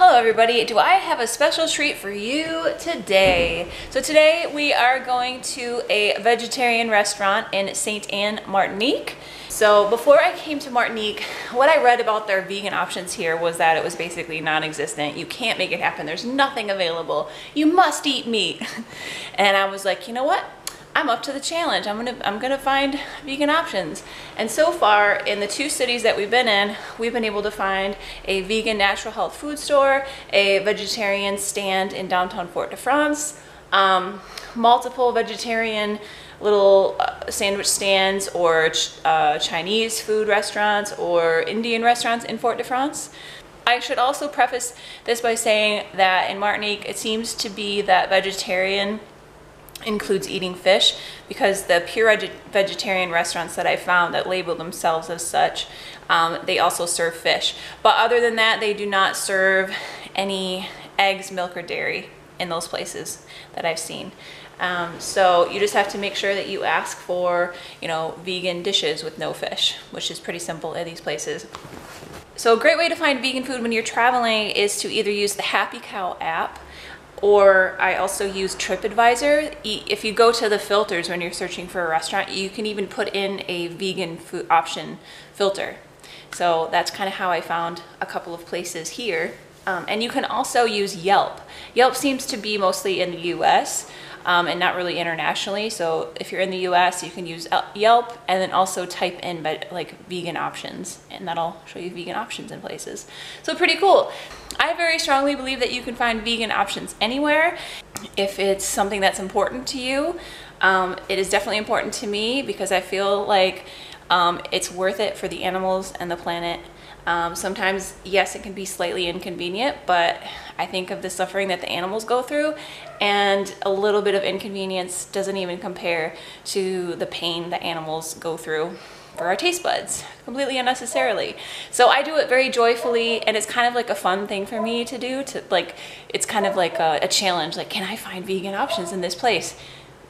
Hello everybody, do I have a special treat for you today. So today we are going to a vegetarian restaurant in St. Anne, Martinique. So before I came to Martinique, what I read about their vegan options here was that it was basically non-existent. You can't make it happen. There's nothing available. You must eat meat. And I was like, you know what? I'm up to the challenge. I'm gonna find vegan options. And so far in the two cities that we've been in, we've been able to find a vegan natural health food store, a vegetarian stand in downtown Fort de France, multiple vegetarian little sandwich stands or Chinese food restaurants or Indian restaurants in Fort de France. I should also preface this by saying that in Martinique, it seems to be that vegetarian includes eating fish, because the pure vegetarian restaurants that I found that label themselves as such, they also serve fish. But other than that, they do not serve any eggs, milk, or dairy in those places that I've seen. So you just have to make sure that you ask for, you know, vegan dishes with no fish, which is pretty simple at these places. So a great way to find vegan food when you're traveling is to either use the Happy Cow app, or I also use TripAdvisor. If you go to the filters when you're searching for a restaurant, you can even put in a vegan food option filter. So that's kind of how I found a couple of places here. And you can also use Yelp. Yelp seems to be mostly in the US and not really internationally. So if you're in the US, you can use Yelp and then also type in like vegan options, and that'll show you vegan options in places. So pretty cool. I very strongly believe that you can find vegan options anywhere if it's something that's important to you. It is definitely important to me because I feel like it's worth it for the animals and the planet. Sometimes, yes, it can be slightly inconvenient, but I think of the suffering that the animals go through, and a little bit of inconvenience doesn't even compare to the pain that animals go through for our taste buds, completely unnecessarily. So I do it very joyfully, and it's kind of like a fun thing for me to do. It's kind of like a challenge, like, can I find vegan options in this place?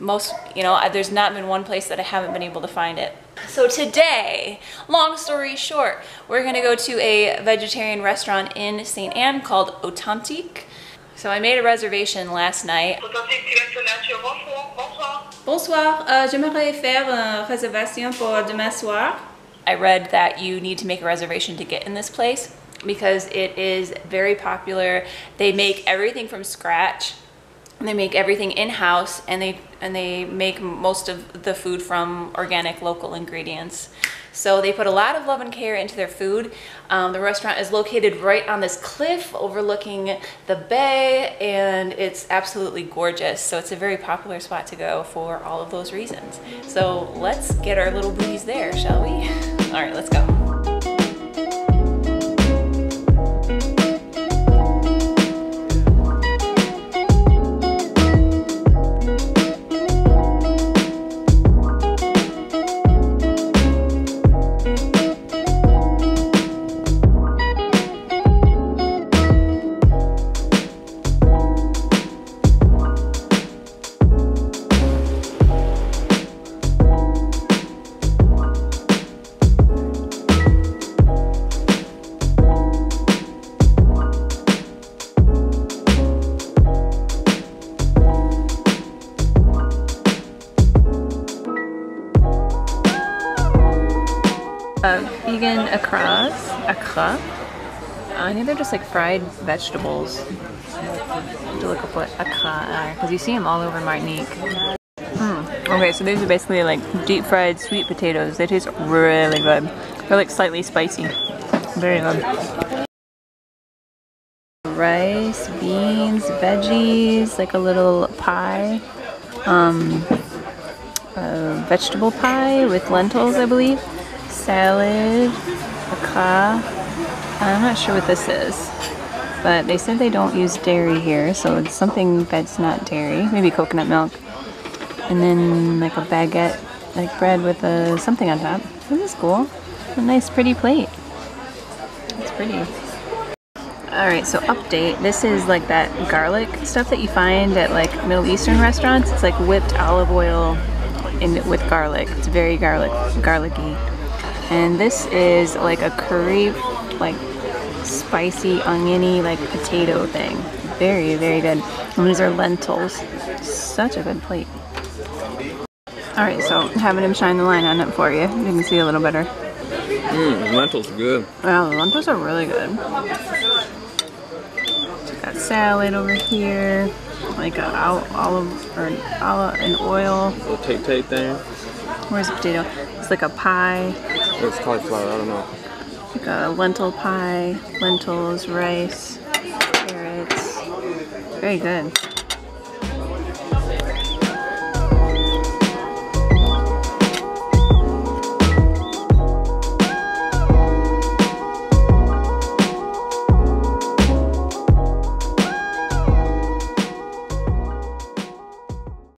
Most, you know, there's not been one place that I haven't been able to find it. So today, long story short, we're gonna go to a vegetarian restaurant in St. Anne called Otantik. So I made a reservation last night. Otantik Ti-Resto, bonsoir. Bonsoir, j'aimerais faire une réservation pour demain soir. I read that you need to make a reservation to get in this place because it is very popular. They make everything from scratch. They make everything in-house, and they make most of the food from organic local ingredients. So they put a lot of love and care into their food. The restaurant is located right on this cliff overlooking the bay, and it's absolutely gorgeous. So it's a very popular spot to go for all of those reasons. So let's get our little booties there, shall we? All right, let's go. Vegan accras. I think they're just like fried vegetables. To look up what accras are, because you see them all over Martinique. Okay, so these are basically like deep fried sweet potatoes. They taste really good. They're like slightly spicy. Very good. Rice, beans, veggies, like a little pie. Vegetable pie with lentils, I believe. Salad, accras. I'm not sure what this is, but they said they don't use dairy here, so it's something that's not dairy. Maybe coconut milk. And then like a baguette, like bread with something on top. This is cool. A nice pretty plate. It's pretty. Alright, so update. This is like that garlic stuff that you find at like Middle Eastern restaurants. It's like whipped olive oil with garlic. It's very garlicky. And this is like a curry, like spicy, oniony, like potato thing. Very, very good. And these are lentils. Such a good plate. Alright, so having him shine the line on it for you. You can see a little better. Mmm, lentils are good. Wow, the lentils are really good. Got salad over here. Like an olive or an oil. Little tate thing. Where's the potato? It's like a pie. It's cauliflower, I don't know. Like a lentil pie, lentils, rice, carrots. Very good.